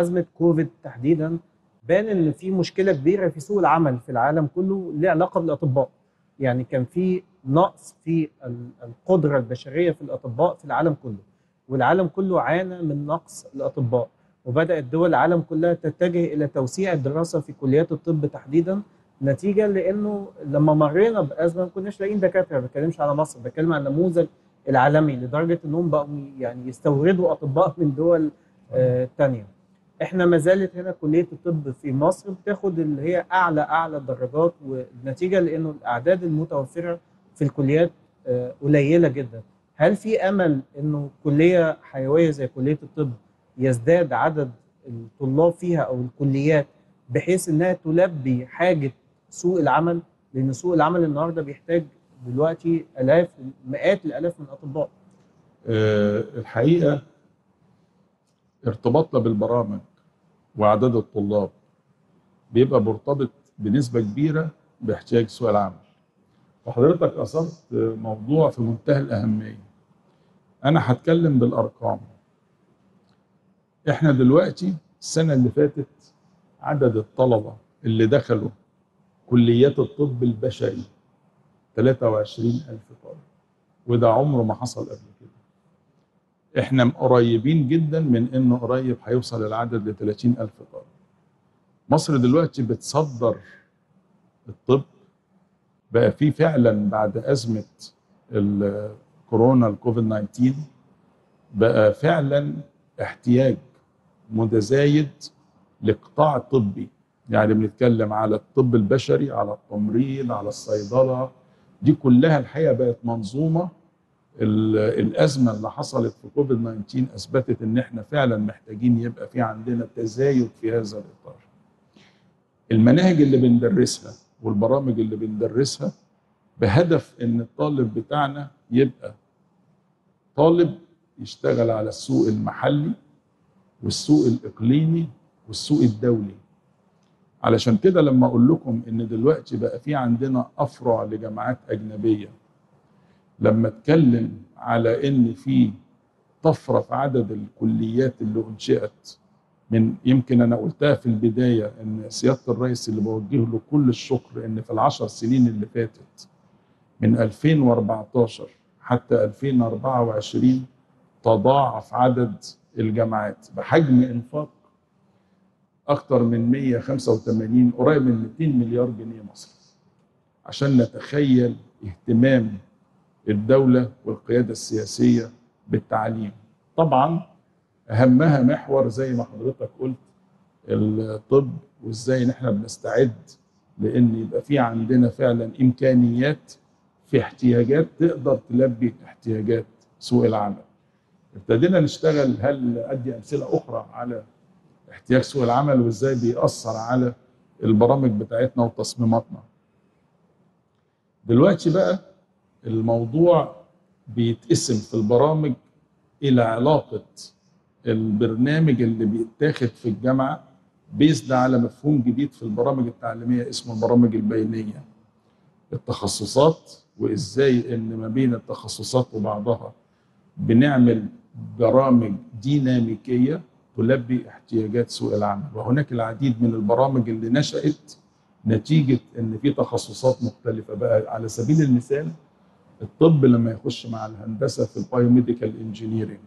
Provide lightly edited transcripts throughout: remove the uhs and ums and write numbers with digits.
أزمة كوفيد تحديدا بان إن في مشكلة كبيرة في سوق العمل في العالم كله لها علاقة بالأطباء. يعني كان في نقص في القدرة البشرية في الأطباء في العالم كله، والعالم كله عانى من نقص الأطباء، وبدأت دول العالم كلها تتجه إلى توسيع الدراسة في كليات الطب تحديدا، نتيجة لأنه لما مرينا بأزمة ما كناش لاقيين دكاترة. ما بتكلمش على مصر، بتكلم على النموذج العالمي، لدرجة إنهم بقوا يعني يستوردوا أطباء من دول تانية. احنا ما زالت هنا كليه الطب في مصر بتاخد اللي هي اعلى الدرجات، والنتيجه لانه الاعداد المتوفره في الكليات قليله جدا. هل في امل انه كليه حيويه زي كليه الطب يزداد عدد الطلاب فيها او الكليات بحيث انها تلبي حاجه سوق العمل؟ لان سوق العمل النهارده بيحتاج دلوقتي الاف، مئات الالاف من الاطباء. الحقيقه ارتباطنا بالبرامج وعدد الطلاب بيبقى مرتبط بنسبه كبيره باحتياج سوق العمل. وحضرتك اثرت موضوع في منتهى الاهميه. انا هتكلم بالارقام. احنا دلوقتي السنه اللي فاتت عدد الطلبه اللي دخلوا كليات الطب البشري 23,000 طالب، وده عمره ما حصل قبل كده. احنا قريبين جدا من انه قريب هيوصل العدد ل 30,000 طالب. مصر دلوقتي بتصدر الطب، بقى فيه فعلا بعد ازمه الكورونا الكوفيد 19 بقى فعلا احتياج متزايد لقطاع طبي. يعني بنتكلم على الطب البشري، على التمريض، على الصيدله، دي كلها الحقيقه بقت منظومه. الأزمة اللي حصلت في كوفيد 19 أثبتت إن إحنا فعلا محتاجين يبقى في عندنا تزايد في هذا الإطار. المناهج اللي بندرسها والبرامج اللي بندرسها بهدف إن الطالب بتاعنا يبقى طالب يشتغل على السوق المحلي والسوق الإقليمي والسوق الدولي. علشان كده لما أقول لكم إن دلوقتي بقى في عندنا أفرع لجامعات أجنبية، لما اتكلم على ان في طفره في عدد الكليات اللي انشئت، من يمكن انا قلتها في البدايه ان سياده الرئيس اللي بوجه له كل الشكر ان في ال10 سنين اللي فاتت من 2014 حتى 2024 تضاعف عدد الجامعات بحجم انفاق اكثر من 185 قريب من 200 مليار جنيه مصري، عشان نتخيل اهتمام الدولة والقيادة السياسية بالتعليم. طبعا أهمها محور زي ما حضرتك قلت الطب، وإزاي إن إحنا بنستعد لأن يبقى في عندنا فعلا إمكانيات في احتياجات تقدر تلبي احتياجات سوق العمل. ابتدينا نشتغل، هل أدي أمثلة أخرى على احتياج سوق العمل وإزاي بيأثر على البرامج بتاعتنا وتصميماتنا. دلوقتي بقى الموضوع بيتقسم في البرامج إلى علاقة البرنامج اللي بيتاخد في الجامعة بيزد على مفهوم جديد في البرامج التعليمية اسمه البرامج البينية. التخصصات وإزاي إن ما بين التخصصات وبعضها بنعمل برامج ديناميكية تلبي احتياجات سوق العمل. وهناك العديد من البرامج اللي نشأت نتيجة إن في تخصصات مختلفة. بقى على سبيل المثال الطب لما يخش مع الهندسة في البايوميديكال انجينيرينج،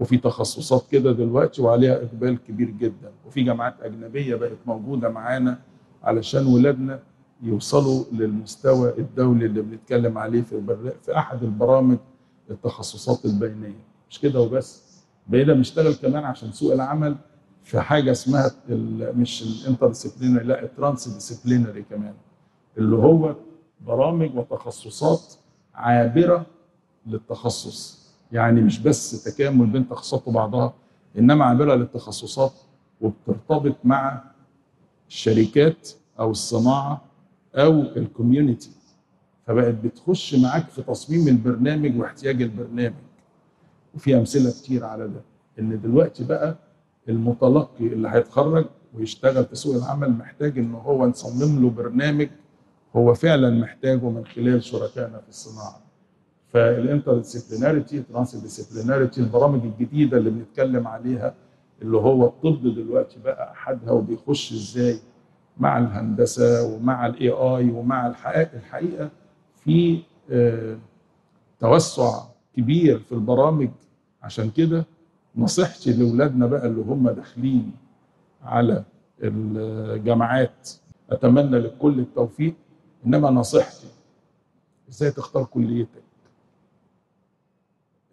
وفي تخصصات كده دلوقتي وعليها إقبال كبير جدا، وفي جامعات أجنبية بقت موجودة معانا علشان ولادنا يوصلوا للمستوى الدولي اللي بنتكلم عليه في أحد البرامج التخصصات البينية. مش كده وبس، بقينا بنشتغل كمان عشان سوق العمل في حاجه اسمها مش الانترديسيبلينري، لا الترانس ديسيبلينري كمان، اللي هو برامج وتخصصات عابره للتخصص. يعني مش بس تكامل بين تخصصات وبعضها، انما عابره للتخصصات وبترتبط مع الشركات او الصناعه او الكوميونتي، فبقت بتخش معاك في تصميم البرنامج واحتياج البرنامج. وفي امثله كتير على ده، ان دلوقتي بقى المتلقي اللي هيتخرج ويشتغل في سوق العمل محتاج ان هو نصمم له برنامج هو فعلا محتاجه من خلال شركائنا في الصناعه. فالانترديسيبليناريتي، ترانس ديسيبليناريتي، البرامج الجديده اللي بنتكلم عليها اللي هو الطب دلوقتي بقى احدها، وبيخش ازاي مع الهندسه ومع الاي اي ومع الحقيقه في توسع كبير في البرامج. عشان كده نصيحتي لاولادنا بقى اللي هم داخلين على الجامعات، اتمنى للكل التوفيق، انما نصيحتي ازاي تختار كليتك،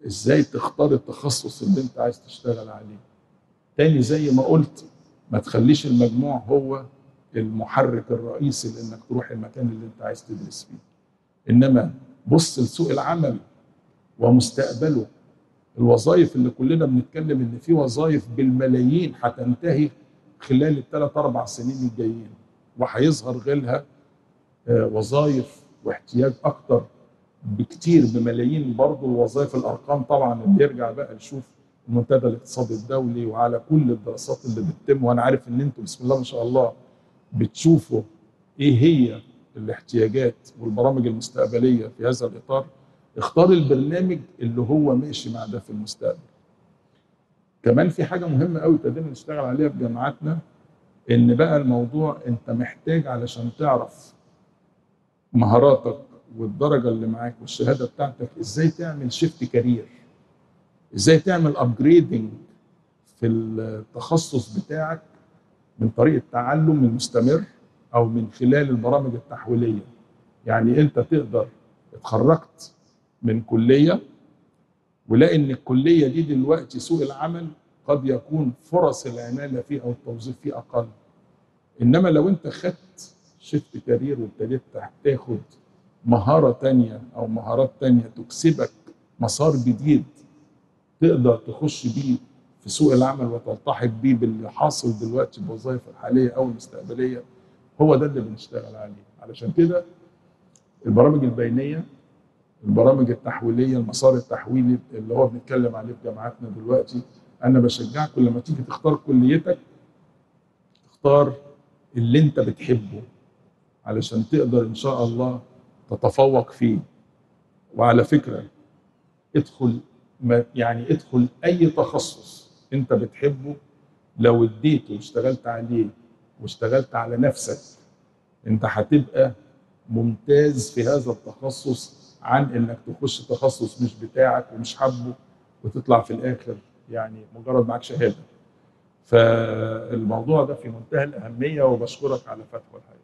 ازاي تختار التخصص اللي انت عايز تشتغل عليه. تاني زي ما قلت، ما تخليش المجموع هو المحرك الرئيسي لانك تروح المكان اللي انت عايز تدرس فيه، انما بص لسوق العمل ومستقبله. الوظائف اللي كلنا بنتكلم ان في وظائف بالملايين هتنتهي خلال الثلاث اربع سنين الجايين، وهيظهر غيرها وظائف واحتياج اكتر بكتير بملايين. برضه الوظائف الارقام طبعا بيرجع بقى نشوف المنتدى الاقتصادي الدولي وعلى كل الدراسات اللي بتتم، وانا عارف ان انتم بسم الله ما شاء الله بتشوفوا ايه هي الاحتياجات والبرامج المستقبليه في هذا الاطار. اختار البرنامج اللي هو ماشي مع ده في المستقبل. كمان في حاجه مهمه قوي ابتدينا نشتغل عليها في جامعاتنا، ان بقى الموضوع انت محتاج علشان تعرف مهاراتك والدرجه اللي معاك والشهاده بتاعتك ازاي تعمل شيفت كارير، ازاي تعمل ابجريدنج في التخصص بتاعك من طريق التعلم المستمر او من خلال البرامج التحويليه. يعني انت تقدر اتخرجت من كليه ولاقي ان الكليه دي دلوقتي سوق العمل قد يكون فرص العماله فيه او التوظيف فيه اقل، انما لو انت خدت شيفت كارير وابتديت تاخد مهاره ثانيه او مهارات ثانيه تكسبك مسار جديد تقدر تخش بيه في سوق العمل وتلتحق بيه باللي حاصل دلوقتي بالوظائف الحاليه او المستقبليه، هو ده اللي بنشتغل عليه. علشان كده البرامج البينيه، البرامج التحويليه، المسار التحويلي اللي هو بنتكلم عليه في جامعاتنا دلوقتي، انا بشجعكم لما تيجي تختار كليتك اختار اللي انت بتحبه علشان تقدر ان شاء الله تتفوق فيه. وعلى فكره ادخل، يعني ادخل اي تخصص انت بتحبه، لو اديته واشتغلت عليه واشتغلت على نفسك انت هتبقى ممتاز في هذا التخصص، عن انك تخش تخصص مش بتاعك ومش حابه وتطلع في الاخر يعني مجرد معاك شهاده. فالموضوع ده في منتهى الاهميه، وبشكرك على فتحه الحقيقه.